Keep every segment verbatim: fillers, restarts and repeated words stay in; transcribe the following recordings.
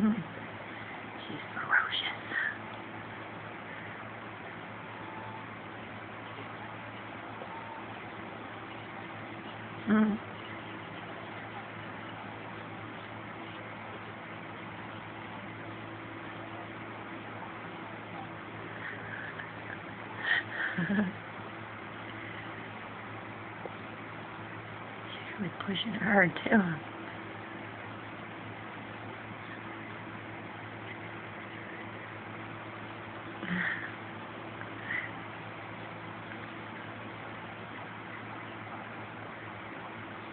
She's ferocious. Mm. She's really pushing hard too.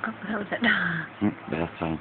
Oh, that was it. Mm, that's fine.